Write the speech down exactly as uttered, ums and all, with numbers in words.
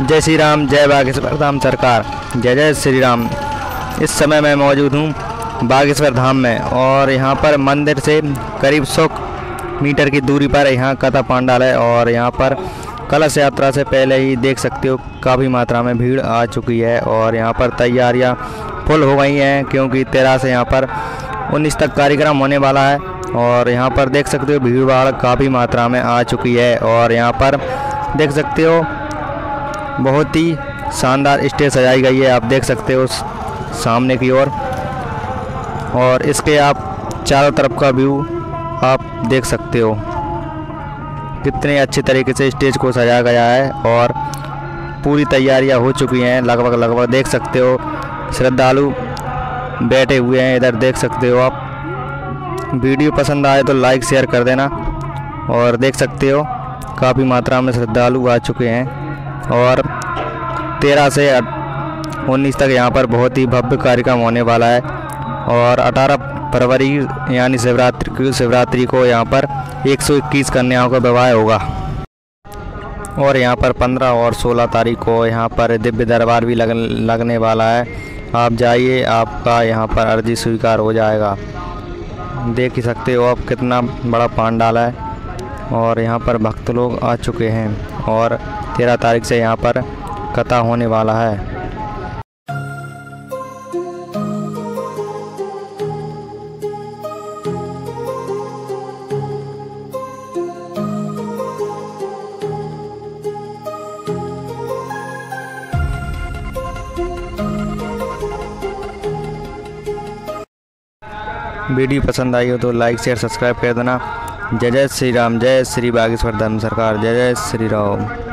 जय श्री राम, जय बागेश्वर धाम सरकार, जय जय श्री राम। इस समय मैं मौजूद हूँ बागेश्वर धाम में और यहाँ पर मंदिर से करीब सौ मीटर की दूरी पर यहाँ कथा पंडाल है और यहाँ पर कलश यात्रा से पहले ही देख सकते हो काफ़ी मात्रा में भीड़ आ चुकी है और यहाँ पर तैयारियाँ फुल हो गई हैं क्योंकि तेरह से यहाँ पर उन्नीस तक कार्यक्रम होने वाला है और यहाँ पर देख सकते हो भीड़ भाड़ काफ़ी मात्रा में आ चुकी है और यहाँ पर देख सकते हो बहुत ही शानदार स्टेज सजाई गई है, आप देख सकते हो सामने की ओर और, और इसके आप चारों तरफ का व्यू आप देख सकते हो कितने अच्छे तरीके से स्टेज को सजाया गया है और पूरी तैयारियां हो चुकी हैं लगभग लगभग देख सकते हो। श्रद्धालु बैठे हुए हैं, इधर देख सकते हो आप। वीडियो पसंद आए तो लाइक शेयर कर देना और देख सकते हो काफ़ी मात्रा में श्रद्धालु आ चुके हैं और तेरह से उन्नीस तक यहाँ पर बहुत ही भव्य कार्यक्रम होने वाला है और अठारह फरवरी यानी शिवरात्रि शिवरात्रि को यहाँ पर एक सौ इक्कीस कन्याओं का विवाह होगा और यहाँ पर पंद्रह और सोलह तारीख को यहाँ पर दिव्य दरबार भी लग, लगने वाला है। आप जाइए, आपका यहाँ पर अर्जी स्वीकार हो जाएगा। देख ही सकते हो आप कितना बड़ा पंडाल है और यहाँ पर भक्त लोग आ चुके हैं और तेरह तारीख से यहाँ पर कथा होने वाला है। वीडियो पसंद आई हो तो लाइक शेयर सब्सक्राइब कर देना। जय जय श्री राम, जय श्री बागेश्वर धाम सरकार, जय जय श्री राम।